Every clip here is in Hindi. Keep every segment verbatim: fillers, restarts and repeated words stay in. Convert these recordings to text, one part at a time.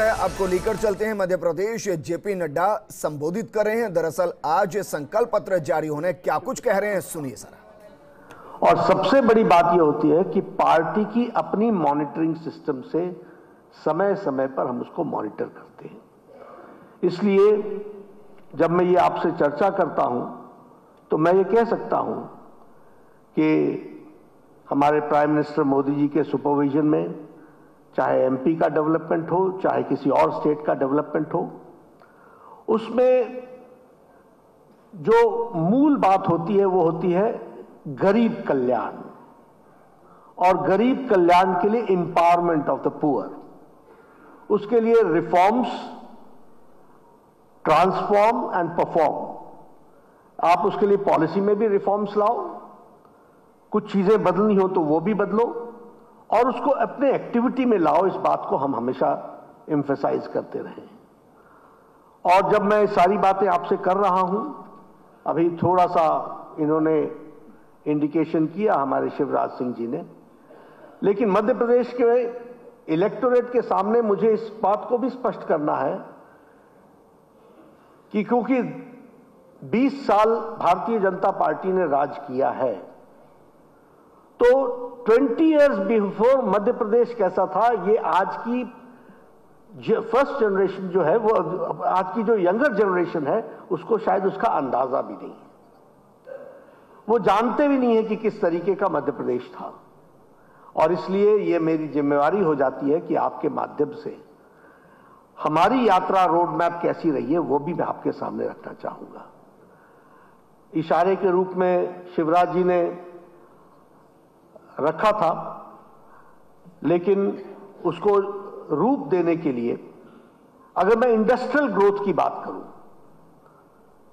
आपको लेकर चलते हैं मध्य प्रदेश। जेपी नड्डा संबोधित कर रहे हैं। दरअसल आज संकल्प पत्र जारी होने, क्या कुछ कह रहे हैं, सुनिए सारा। और सबसे बड़ी बात यह होती है कि पार्टी की अपनी मॉनिटरिंग सिस्टम से समय समय पर हम उसको मॉनिटर करते हैं। इसलिए जब मैं ये आपसे चर्चा करता हूं तो मैं ये कह सकता हूं कि हमारे प्राइम मिनिस्टर मोदी जी के सुपरविजन में चाहे एमपी का डेवलपमेंट हो, चाहे किसी और स्टेट का डेवलपमेंट हो, उसमें जो मूल बात होती है वो होती है गरीब कल्याण, और गरीब कल्याण के लिए एम्पावरमेंट ऑफ द पुअर, उसके लिए रिफॉर्म्स, ट्रांसफॉर्म एंड परफॉर्म। आप उसके लिए पॉलिसी में भी रिफॉर्म्स लाओ, कुछ चीजें बदलनी हो तो वो भी बदलो, और उसको अपने एक्टिविटी में लाओ। इस बात को हम हमेशा एम्फेसाइज करते रहे। और जब मैं सारी बातें आपसे कर रहा हूं, अभी थोड़ा सा इन्होंने इंडिकेशन किया हमारे शिवराज सिंह जी ने, लेकिन मध्य प्रदेश के इलेक्टोरेट के सामने मुझे इस बात को भी स्पष्ट करना है कि क्योंकि बीस साल भारतीय जनता पार्टी ने राज किया है, तो बीस इयर्स बिफोर मध्य प्रदेश कैसा था, ये आज की फर्स्ट जनरेशन जो है, वो आज की जो यंगर जनरेशन है, उसको शायद उसका अंदाजा भी नहीं है। वो जानते भी नहीं है कि किस तरीके का मध्य प्रदेश था। और इसलिए ये मेरी जिम्मेवारी हो जाती है कि आपके माध्यम से हमारी यात्रा, रोड मैप कैसी रही है, वो भी मैं आपके सामने रखना चाहूंगा। इशारे के रूप में शिवराज जी ने रखा था, लेकिन उसको रूप देने के लिए अगर मैं इंडस्ट्रियल ग्रोथ की बात करूं,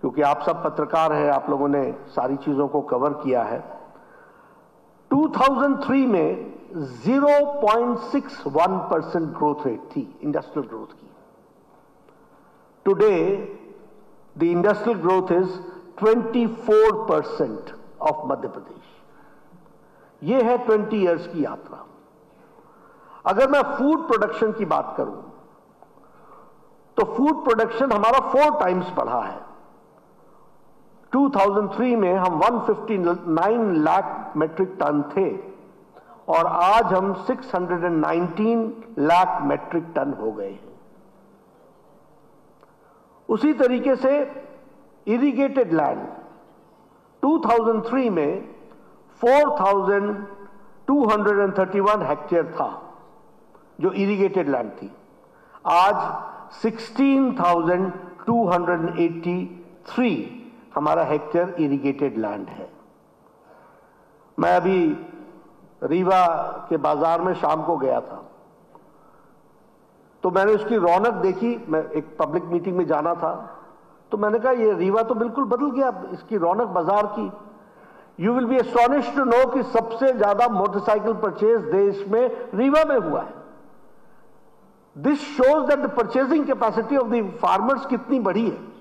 क्योंकि आप सब पत्रकार हैं, आप लोगों ने सारी चीजों को कवर किया है, दो हज़ार तीन में zero point six one percent growth rate थी इंडस्ट्रियल ग्रोथ की। Today the industrial growth is twenty four percent of Madhya Pradesh. ये है बीस इयर्स की यात्रा। अगर मैं फूड प्रोडक्शन की बात करूं तो फूड प्रोडक्शन हमारा फोर टाइम्स बढ़ा है। दो हज़ार तीन में हम एक सौ उनसठ लाख मैट्रिक टन थे और आज हम छह सौ उन्नीस लाख मैट्रिक टन हो गए हैं। उसी तरीके से इरिगेटेड लैंड दो हज़ार तीन में four thousand two hundred thirty one hectare था जो इरिगेटेड लैंड थी, आज sixteen thousand two hundred eighty three हमारा हेक्टेयर इरिगेटेड लैंड है। मैं अभी रीवा के बाजार में शाम को गया था, तो मैंने उसकी रौनक देखी। मैं एक पब्लिक मीटिंग में जाना था, तो मैंने कहा ये रीवा तो बिल्कुल बदल गया, इसकी रौनक बाजार की। You will be astonished to know कि सबसे ज्यादा मोटरसाइकिल परचेज देश में रीवा में हुआ है। This shows that the purchasing capacity of the farmers कितनी बड़ी है।